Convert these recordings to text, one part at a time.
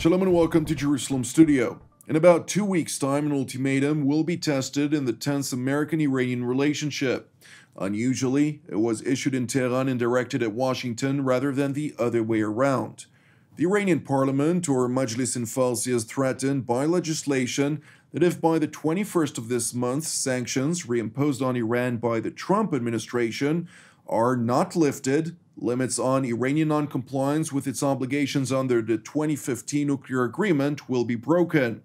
Shalom and welcome to Jerusalem Studio. In about 2 weeks' time, an ultimatum will be tested in the tense American-Iranian relationship. Unusually, it was issued in Tehran and directed at Washington rather than the other way around. The Iranian parliament, or Majlis in Farsi, is threatened by legislation that if by the 21st of this month sanctions reimposed on Iran by the Trump administration are not lifted, limits on Iranian non-compliance with its obligations under the 2015 nuclear agreement will be broken.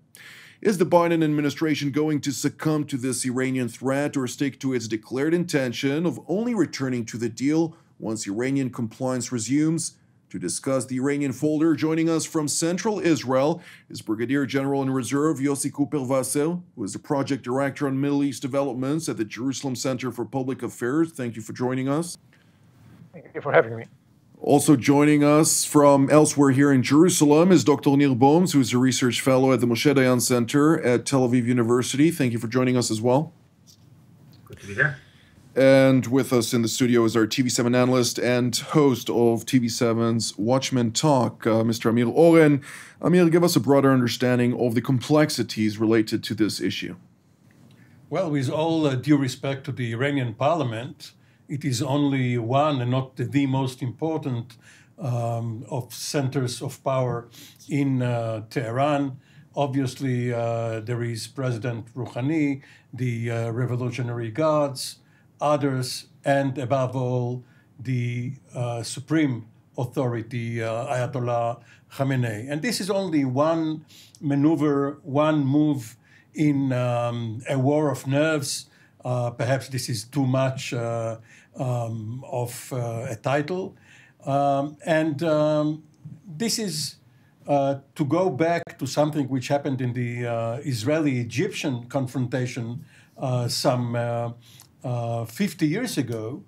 Is the Biden administration going to succumb to this Iranian threat or stick to its declared intention of only returning to the deal once Iranian compliance resumes? To discuss the Iranian folder, joining us from Central Israel is Brigadier General in Reserve Yossi Kuperwasser, who is the Project Director on Middle East Developments at the Jerusalem Center for Public Affairs. Thank you for joining us. Thank you for having me. Also joining us from elsewhere here in Jerusalem is Dr. Nir Boms, who is a research fellow at the Moshe Dayan Center at Tel Aviv University. Thank you for joining us as well. Good to be here. And with us in the studio is our TV7 analyst and host of TV7's Watchmen Talk, Mr. Amir Oren. Amir, give us a broader understanding of the complexities related to this issue. Well, with all due respect to the Iranian parliament, it is only one and not the most important of centers of power in Tehran. Obviously, there is President Rouhani, the Revolutionary Guards, others, and above all, the supreme authority, Ayatollah Khamenei. And this is only one maneuver, one move in a war of nerves. Perhaps this is too much of a title. This is to go back to something which happened in the Israeli-Egyptian confrontation some 50 years ago.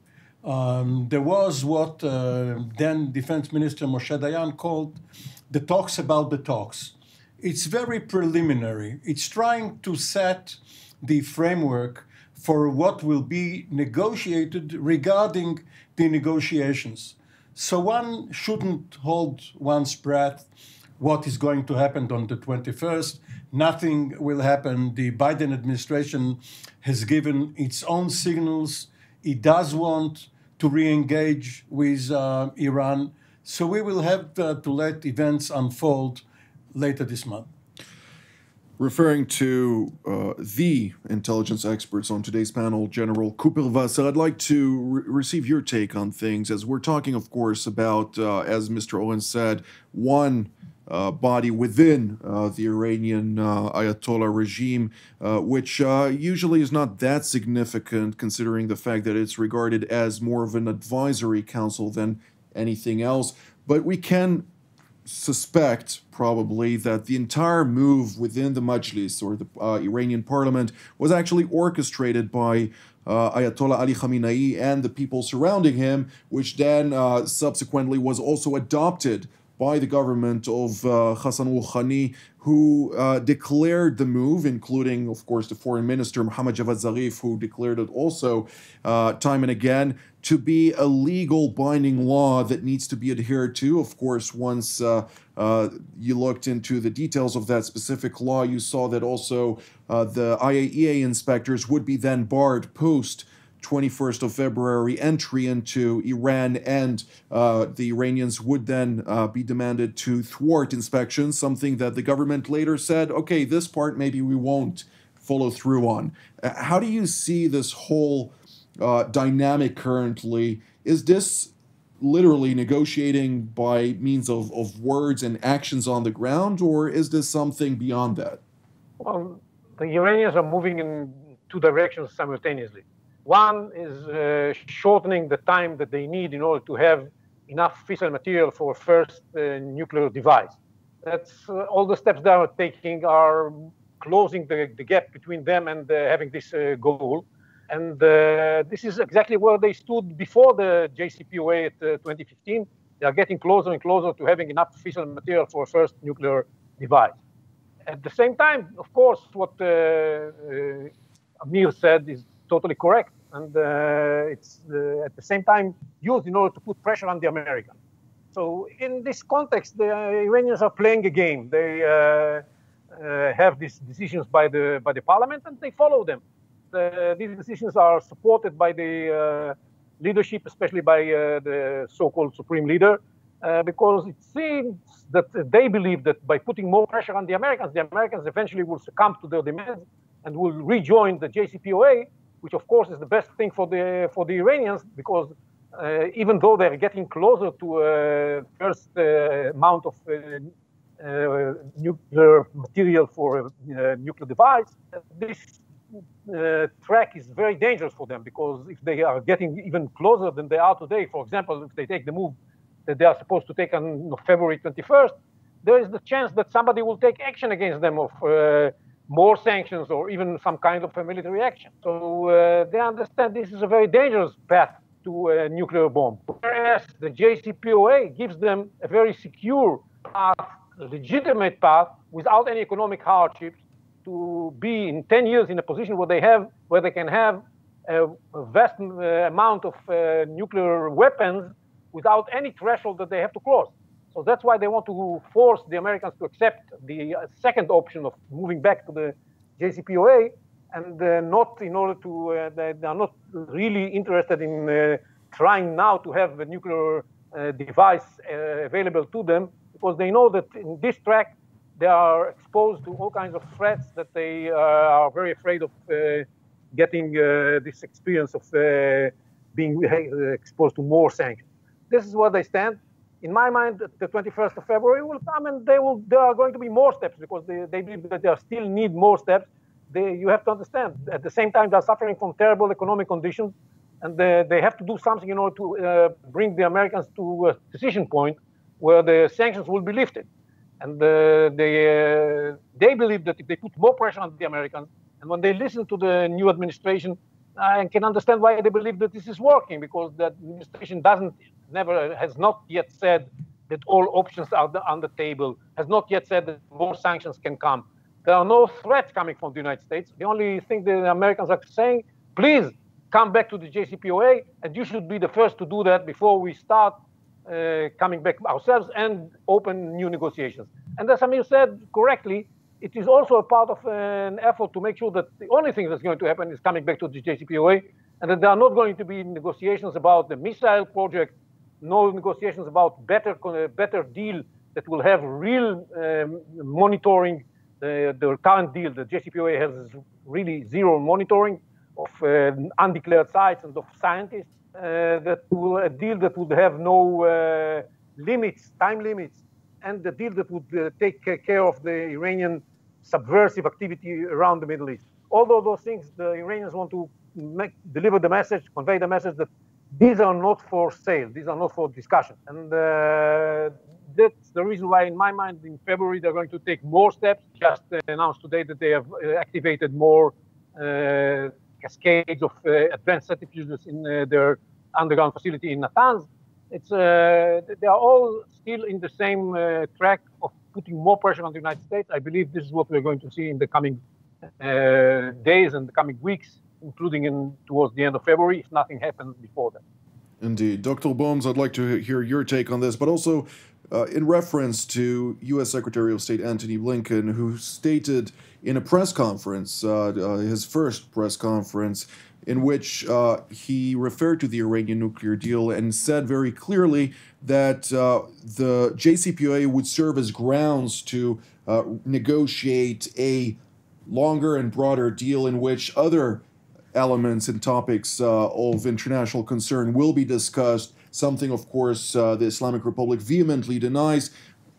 There was what then Defense Minister Moshe Dayan called the talks about the talks. It's very preliminary. It's trying to set the framework for what will be negotiated regarding the negotiations. So one shouldn't hold one's breath what is going to happen on the 21st. Nothing will happen. The Biden administration has given its own signals. It does want to re-engage with Iran. So we will have to let events unfold later this month. Referring to the intelligence experts on today's panel, General Kuperwasser, I'd like to receive your take on things, as we're talking, of course, about, as Mr. Owen said, one body within the Iranian Ayatollah regime, which usually is not that significant, considering the fact that it's regarded as more of an advisory council than anything else. But we can suspect probably that the entire move within the Majlis, or the Iranian parliament, was actually orchestrated by Ayatollah Ali Khamenei and the people surrounding him, which then subsequently was also adopted by the government of Hassan Rouhani, who declared the move, including, of course, the foreign minister, Mohammad Javad Zarif, who declared it also time and again, to be a legal binding law that needs to be adhered to. Of course, once you looked into the details of that specific law, you saw that also the IAEA inspectors would be then barred post 21st of February entry into Iran, and the Iranians would then be demanded to thwart inspections, something that the government later said, okay, this part maybe we won't follow through on. How do you see this whole dynamic currently? Is this literally negotiating by means of words and actions on the ground, or is this something beyond that? Well, the Iranians are moving in two directions simultaneously. One is shortening the time that they need in order to have enough fissile material for a first nuclear device. That's all the steps they are taking are closing the gap between them and having this goal. And this is exactly where they stood before the JCPOA at 2015. They are getting closer and closer to having enough fissile material for a first nuclear device. At the same time, of course, what Amir said is totally correct. And it's at the same time used in order to put pressure on the Americans. So in this context, the Iranians are playing a game. They have these decisions by the parliament, and they follow them. These decisions are supported by the leadership, especially by the so-called supreme leader, because it seems that they believe that by putting more pressure on the Americans eventually will succumb to their demands and will rejoin the JCPOA, which of course is the best thing for the Iranians, because even though they're getting closer to a first amount of nuclear material for a nuclear device, this track is very dangerous for them, because if they are getting even closer than they are today, for example, if they take the move that they are supposed to take on February 21st, there is the chance that somebody will take action against them of more sanctions or even some kind of military action. So they understand this is a very dangerous path to a nuclear bomb. Whereas the JCPOA gives them a very secure path, legitimate path, without any economic hardships, to be in 10 years in a position where they can have a vast amount of nuclear weapons without any threshold that they have to cross. So that's why they want to force the Americans to accept the second option of moving back to the JCPOA, and they are not really interested in trying now to have a nuclear device available to them, because they know that in this track they are exposed to all kinds of threats that they are very afraid of getting this experience of being exposed to more sanctions. This is where they stand. In my mind, the 21st of February will come, and there are going to be more steps, because they believe that they still need more steps. You have to understand, at the same time, they are suffering from terrible economic conditions, and they have to do something in order to bring the Americans to a decision point where the sanctions will be lifted. And they believe that if they put more pressure on the Americans, and when they listen to the new administration, I can understand why they believe that this is working, because the administration has not yet said that all options are on the table, has not yet said that more sanctions can come. There are no threats coming from the United States. The only thing the Americans are saying, please come back to the JCPOA, and you should be the first to do that before we start coming back ourselves and open new negotiations. And as Amir said correctly, it is also a part of an effort to make sure that the only thing that's going to happen is coming back to the JCPOA, and that there are not going to be negotiations about the missile project, no negotiations about better deal that will have real monitoring. The current deal, the JCPOA, has really zero monitoring of undeclared sites and of scientists. A deal that would have no limits, time limits, and the deal that would take care of the Iranian subversive activity around the Middle East. Although those things, the Iranians want to convey the message that these are not for sale, these are not for discussion. And that's the reason why, in my mind, in February, they're going to take more steps. Just announced today that they have activated more cascades of advanced centrifuges in their underground facility in Natanz. They are all still in the same track of putting more pressure on the United States. I believe this is what we're going to see in the coming days and the coming weeks, including towards the end of February, if nothing happens before that. Indeed. Dr. Boms, I'd like to hear your take on this, but also in reference to U.S. Secretary of State Antony Blinken, who stated in a press conference, his first press conference, in which he referred to the Iranian nuclear deal and said very clearly that the JCPOA would serve as grounds to negotiate a longer and broader deal in which other elements and topics of international concern will be discussed. Something, of course, the Islamic Republic vehemently denies.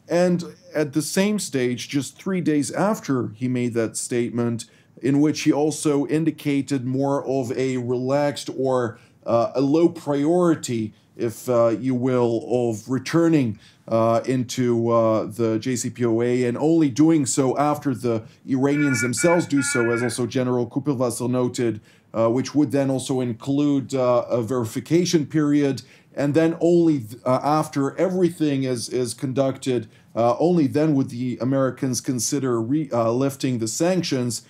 And at the same stage, just 3 days after he made that statement, in which he also indicated more of a relaxed or a low priority, if you will, of returning into the JCPOA, and only doing so after the Iranians themselves do so, as also General Kuperwasser noted, which would then also include a verification period. And then only after everything is conducted, only then would the Americans consider lifting the sanctions.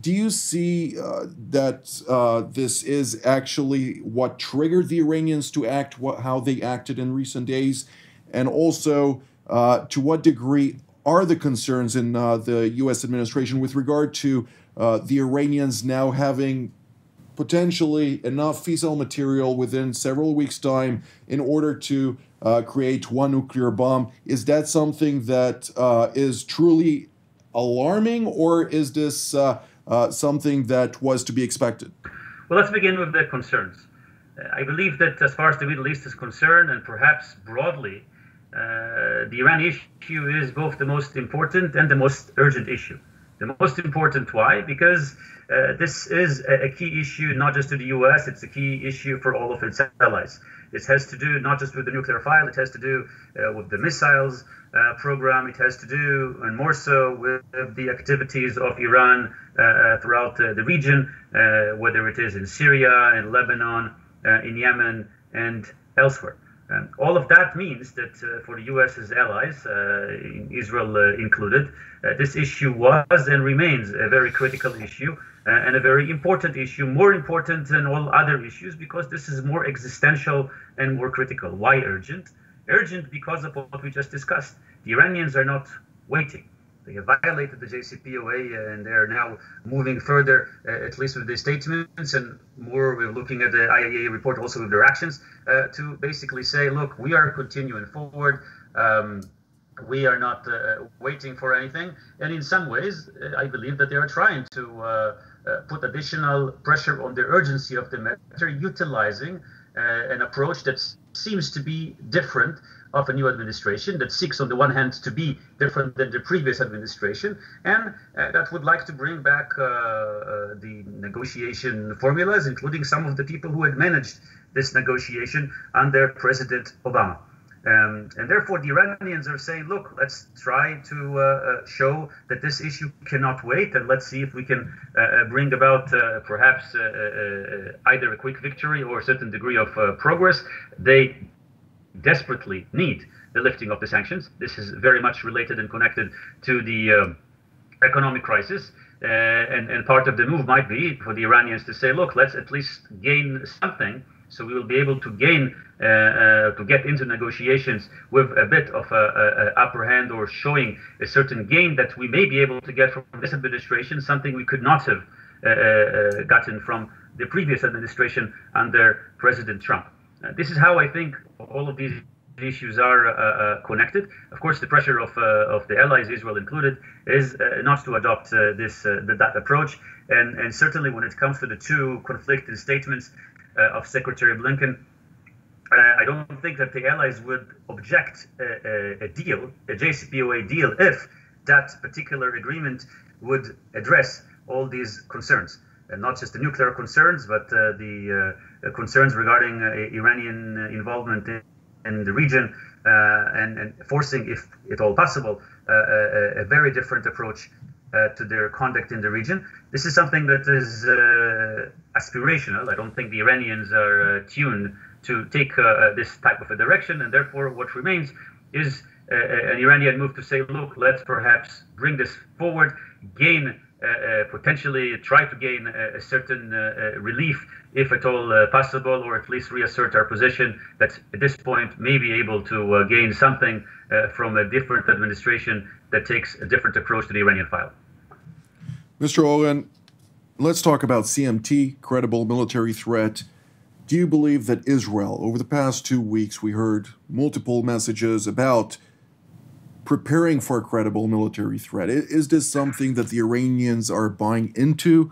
Do you see that this is actually what triggered the Iranians to act how they acted in recent days? And also, to what degree are the concerns in the U.S. administration with regard to the Iranians now having potentially enough fissile material within several weeks' time in order to create one nuclear bomb? Is that something that is truly alarming, or is this something that was to be expected? Well, let's begin with the concerns. I believe that as far as the Middle East is concerned, and perhaps broadly, the Iran issue is both the most important and the most urgent issue. The most important, why? Because this is a key issue not just to the U.S., it's a key issue for all of its allies. It has to do not just with the nuclear file, it has to do with the missiles program, it has to do, and more so, with the activities of Iran throughout the region, whether it is in Syria, in Lebanon, in Yemen, and elsewhere. All of that means that for the U.S.'s allies, Israel included, this issue was and remains a very critical issue and a very important issue, more important than all other issues, because this is more existential and more critical. Why urgent? Urgent because of what we just discussed. The Iranians are not waiting. They have violated the JCPOA, and they are now moving further, at least with their statements, and more we're looking at the IAEA report also with their actions, to basically say, look, we are continuing forward, we are not waiting for anything. And in some ways, I believe that they are trying to put additional pressure on the urgency of the matter, utilizing an approach that seems to be different of a new administration that seeks, on the one hand, to be different than the previous administration, and that would like to bring back the negotiation formulas, including some of the people who had managed this negotiation under President Obama. And therefore, the Iranians are saying, look, let's try to show that this issue cannot wait, and let's see if we can bring about perhaps either a quick victory or a certain degree of progress. They desperately need the lifting of the sanctions. This is very much related and connected to the economic crisis. And part of the move might be for the Iranians to say, look, let's at least gain something. So we will be able to gain, to get into negotiations with a bit of an upper hand, or showing a certain gain that we may be able to get from this administration, something we could not have gotten from the previous administration under President Trump. This is how I think all of these issues are connected. Of course, the pressure of the allies, Israel included, is not to adopt that approach. And certainly when it comes to the two conflicting statements of Secretary Blinken, I don't think that the allies would object a deal, a JCPOA deal, if that particular agreement would address all these concerns. And not just the nuclear concerns, but the concerns regarding Iranian involvement in the region, and forcing, if at all possible, a very different approach to their conduct in the region. This is something that is aspirational. I don't think the Iranians are tuned to take this type of a direction, and therefore what remains is an Iranian move to say, look, let's perhaps bring this forward, gain potentially try to gain a certain relief, if at all possible, or at least reassert our position that at this point may be able to gain something from a different administration that takes a different approach to the Iranian file. Mr. Oren, let's talk about CMT, credible military threat. Do you believe that Israel, over the past 2 weeks, we heard multiple messages about preparing for a credible military threat? Is this something that the Iranians are buying into?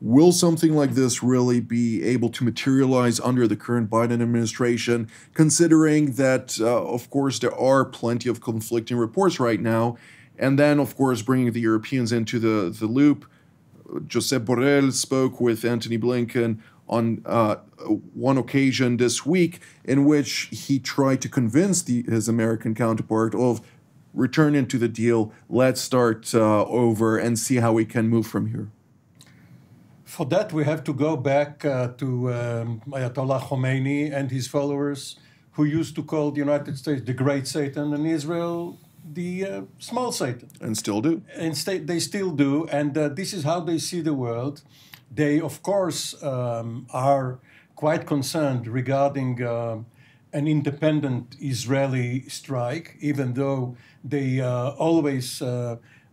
Will something like this really be able to materialize under the current Biden administration, considering that, of course, there are plenty of conflicting reports right now? And then, of course, bringing the Europeans into the loop. Josep Borrell spoke with Antony Blinken on one occasion this week, in which he tried to convince his American counterpart of return into the deal, let's start over and see how we can move from here. For that, we have to go back to Ayatollah Khomeini and his followers, who used to call the United States the great Satan and Israel the small Satan. And still do. And they still do, and this is how they see the world. They, of course, are quite concerned regarding an independent Israeli strike, even though they always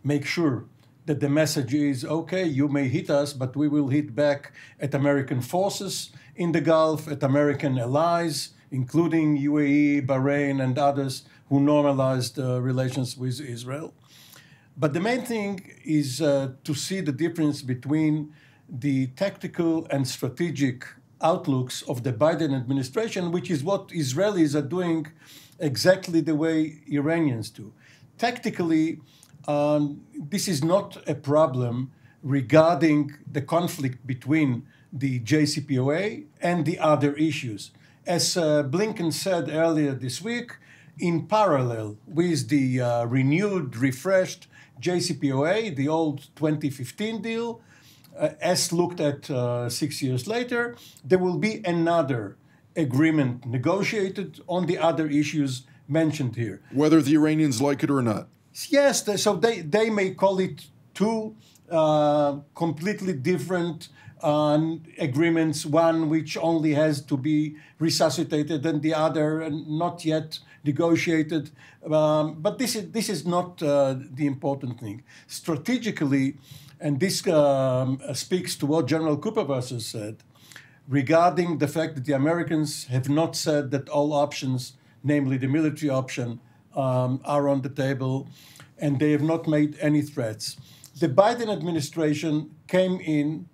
make sure that the message is, okay, you may hit us, but we will hit back at American forces in the Gulf, at American allies, including UAE, Bahrain, and others who normalized relations with Israel. But the main thing is to see the difference between the tactical and strategic outlooks of the Biden administration, which is what Israelis are doing exactly the way Iranians do. Tactically, this is not a problem regarding the conflict between the JCPOA and the other issues. As Blinken said earlier this week, in parallel with the renewed, refreshed JCPOA, the old 2015 deal, as looked at 6 years later, there will be another agreement negotiated on the other issues mentioned here. Whether the Iranians like it or not. Yes, so they may call it two completely different agreements, one which only has to be resuscitated and the other not yet negotiated. But this is not the important thing. Strategically, and this speaks to what General Kuperwasser said regarding the fact that the Americans have not said that all options, namely the military option, are on the table, and they have not made any threats. The Biden administration came in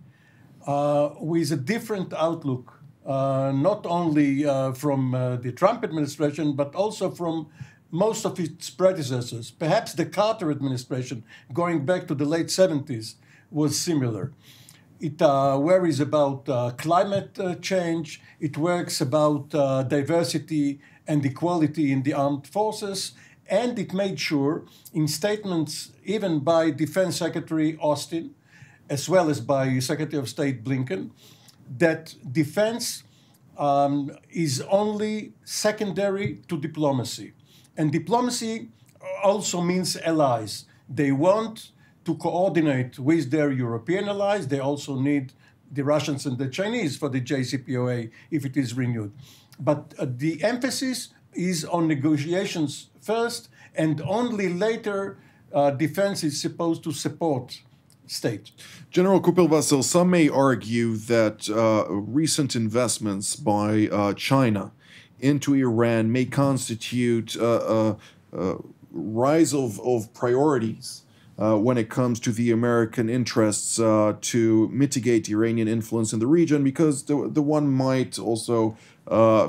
with a different outlook, not only from the Trump administration, but also from most of its predecessors. Perhaps the Carter administration, going back to the late 70s, was similar. It worries about climate change. It works about diversity and equality in the armed forces. And it made sure, in statements even by Defense Secretary Austin, as well as by Secretary of State Blinken, that defense is only secondary to diplomacy. And diplomacy also means allies. They want to coordinate with their European allies. They also need the Russians and the Chinese for the JCPOA if it is renewed. But the emphasis is on negotiations first, and only later defense is supposed to support state. General Kuperwasser, some may argue that recent investments by China into Iran may constitute a rise of priorities when it comes to the American interests to mitigate Iranian influence in the region, because the one might also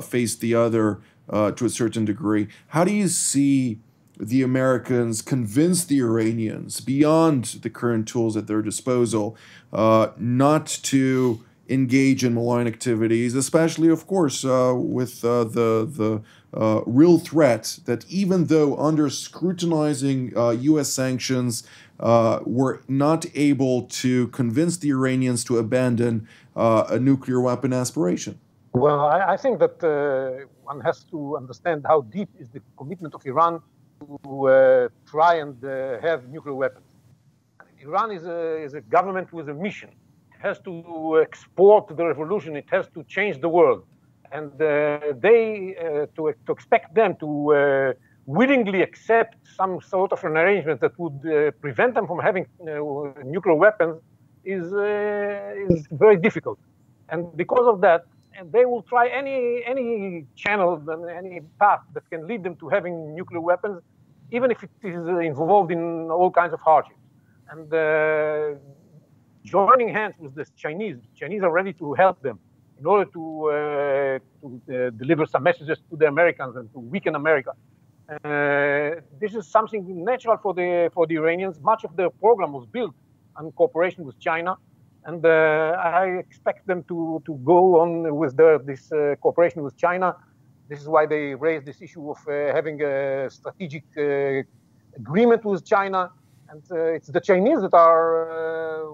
face the other to a certain degree. How do you see the Americans convince the Iranians, beyond the current tools at their disposal, not to engage in malign activities, especially, of course, with the real threat that, even though under scrutinizing U.S. sanctions, were not able to convince the Iranians to abandon a nuclear weapon aspiration? Well, I think that one has to understand how deep is the commitment of Iran to try and have nuclear weapons. Iran is a government with a mission. It has to export the revolution. It has to change the world. And to expect them to willingly accept some sort of an arrangement that would prevent them from having nuclear weapons is very difficult. And because of that, they will try any channel and any path that can lead them to having nuclear weapons, even if it is involved in all kinds of hardships. And joining hands with the Chinese are ready to help them in order to deliver some messages to the Americans and to weaken America. This is something natural for the Iranians. Much of their program was built on cooperation with China. And I expect them to go on with this cooperation with China. This is why they raised this issue of having a strategic agreement with China. And it's the Chinese that are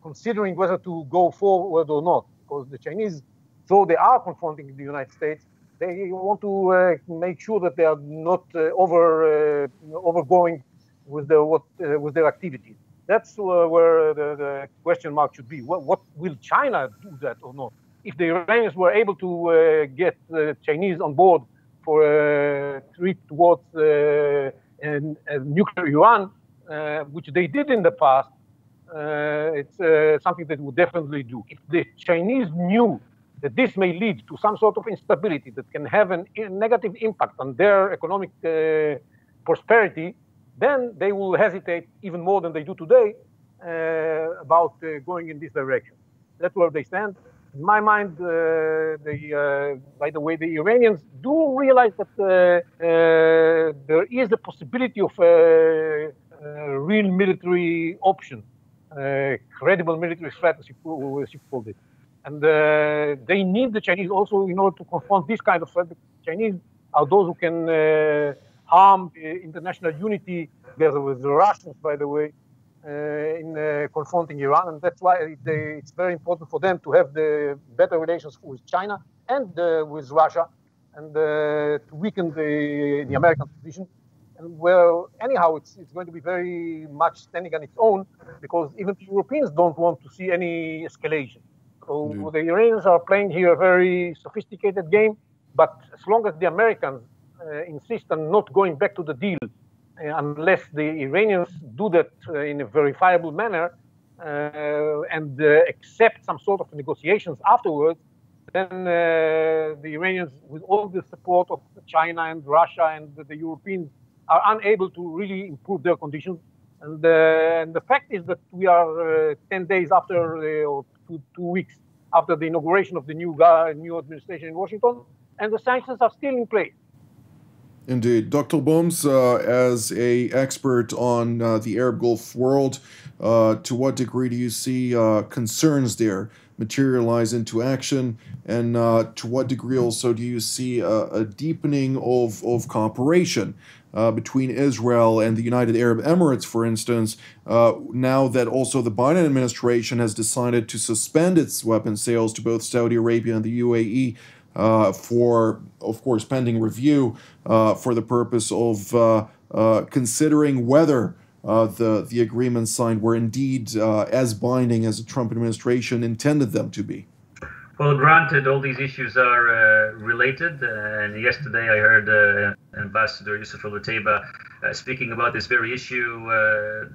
considering whether to go forward or not. Because the Chinese, though they are confronting the United States, they want to make sure that they are not overgoing with their activities. That's where the question mark should be. What will China do that or not? if the Iranians were able to get the Chinese on board for a trip towards nuclear Iran, which they did in the past, it's something that we'll definitely do. If the Chinese knew that this may lead to some sort of instability that can have a negative impact on their economic prosperity, then they will hesitate even more than they do today about going in this direction. That's where they stand. In my mind, by the way, the Iranians do realize that there is the possibility of a real military option, credible military threat, as you called it. And they need the Chinese also in order to confront this kind of threat. The Chinese are those who can harm international unity, together with the Russians, by the way, in confronting Iran. And that's why it's very important for them to have the better relations with China and with Russia, and to weaken the American position. And well, anyhow, it's going to be very much standing on its own, because even the Europeans don't want to see any escalation. So indeed, the Iranians are playing here a very sophisticated game, but as long as the Americans insist on not going back to the deal, unless the Iranians do that in a verifiable manner and accept some sort of negotiations afterwards, then the Iranians, with all the support of China and Russia and the Europeans, are unable to really improve their conditions. And the fact is that we are 10 days after, or 2 weeks after the inauguration of the new administration in Washington, and the sanctions are still in place. Indeed. Dr. Boms, as an expert on the Arab Gulf world, to what degree do you see concerns there materialize into action? And to what degree also do you see a deepening of cooperation between Israel and the United Arab Emirates, for instance, now that also the Biden administration has decided to suspend its weapon sales to both Saudi Arabia and the UAE, for, of course, pending review, for the purpose of considering whether the agreements signed were indeed as binding as the Trump administration intended them to be? Well, granted, all these issues are related. And yesterday I heard Ambassador Youssef Al-Otaiba speaking about this very issue,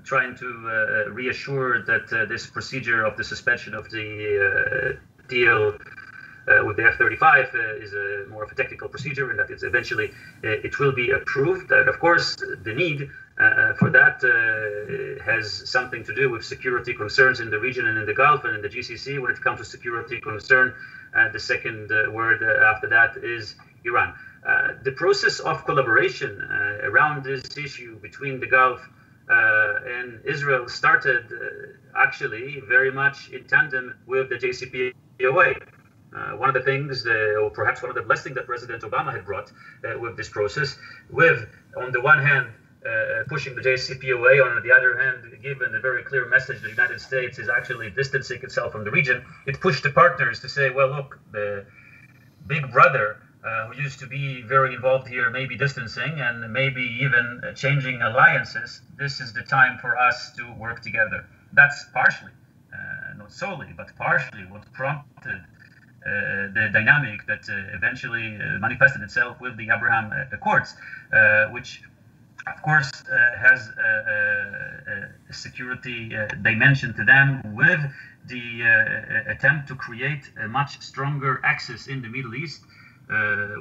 trying to reassure that this procedure of the suspension of the deal with the F-35 is more of a technical procedure, and that it's eventually it will be approved. And of course, the need for that has something to do with security concerns in the region and in the Gulf and in the GCC. When it comes to security concern, the second word after that is Iran. The process of collaboration around this issue between the Gulf and Israel started actually very much in tandem with the JCPOA. One of the things, or perhaps one of the blessings that President Obama had brought with this process, with, on the one hand, pushing the JCPOA, on the other hand, given a very clear message that the United States is actually distancing itself from the region, it pushed the partners to say, well, look, the big brother who used to be very involved here may be distancing and maybe even changing alliances. This is the time for us to work together. That's partially, not solely, but partially what prompted the dynamic that eventually manifested itself with the Abraham Accords, which, of course, has a security dimension to them, with the attempt to create a much stronger axis in the Middle East,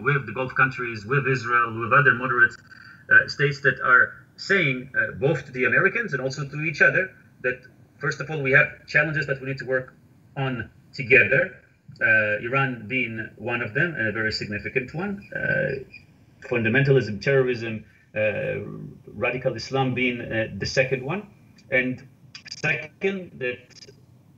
with the Gulf countries, with Israel, with other moderate states that are saying, both to the Americans and also to each other, that, first of all, we have challenges that we need to work on together. Iran being one of them, and a very significant one, fundamentalism, terrorism, radical Islam being the second one, and second, that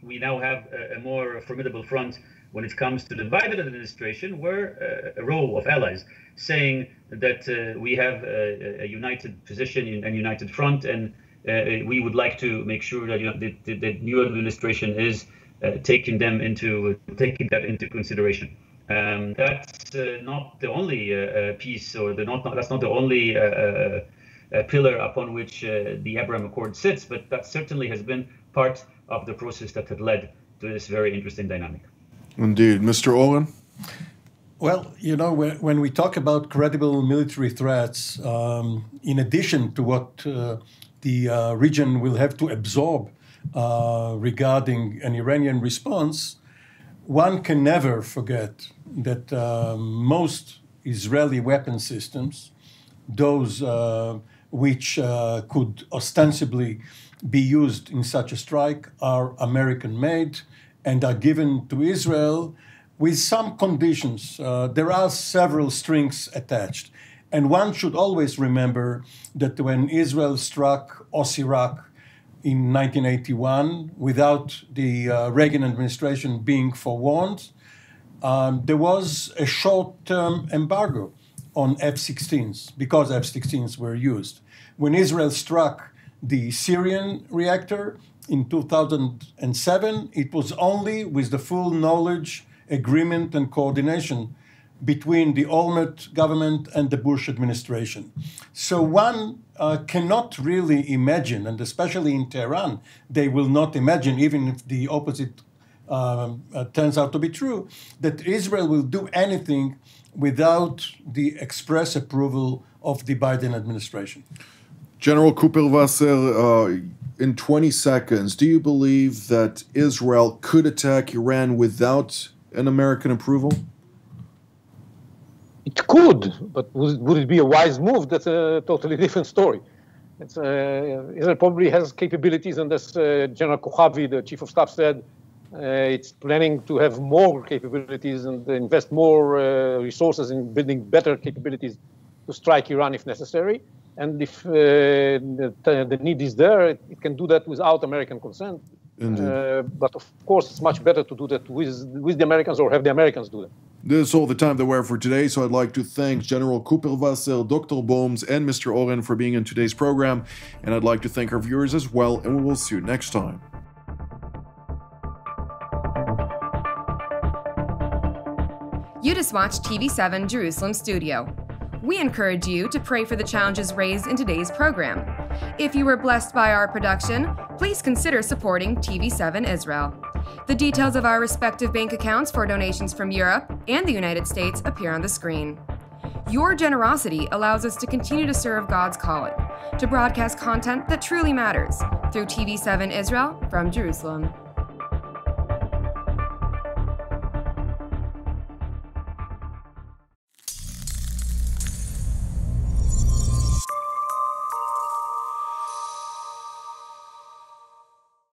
we now have a more formidable front when it comes to the Biden administration, where a row of allies saying that we have a united position and united front, and we would like to make sure that, you know, the new administration is taking that into consideration. That's not the only piece, or that's not the only pillar upon which the Abraham Accord sits, but that certainly has been part of the process that had led to this very interesting dynamic. Indeed. Mr. Oren? Well, you know, when we talk about credible military threats, in addition to what the region will have to absorb regarding an Iranian response, one can never forget that most Israeli weapon systems, those which could ostensibly be used in such a strike, are American-made and are given to Israel with some conditions. There are several strings attached. And one should always remember that when Israel struck Osirak in 1981, without the Reagan administration being forewarned, there was a short-term embargo on F-16s, because F-16s were used. When Israel struck the Syrian reactor in 2007, it was only with the full knowledge, agreement, and coordination between the Olmert government and the Bush administration. So one cannot really imagine, and especially in Tehran, they will not imagine, even if the opposite turns out to be true, that Israel will do anything without the express approval of the Biden administration. General Kuperwasser, in 20 seconds, do you believe that Israel could attack Iran without an American approval? It could, but would it be a wise move? That's a totally different story. It's, Israel probably has capabilities, and as General Kohavi, the chief of staff, said, it's planning to have more capabilities and invest more resources in building better capabilities to strike Iran if necessary. And if the need is there, it can do that without American consent. But of course, it's much better to do that with the Americans, or have the Americans do that. This is all the time that we have for today, so I'd like to thank General Kuperwasser, Dr. Boms, and Mr. Oren for being in today's program. And I'd like to thank our viewers as well, and we will see you next time. You just watched TV7 Jerusalem Studio. We encourage you to pray for the challenges raised in today's program. If you were blessed by our production, please consider supporting TV7 Israel. The details of our respective bank accounts for donations from Europe and the United States appear on the screen. Your generosity allows us to continue to serve God's calling, to broadcast content that truly matters, through TV7 Israel from Jerusalem.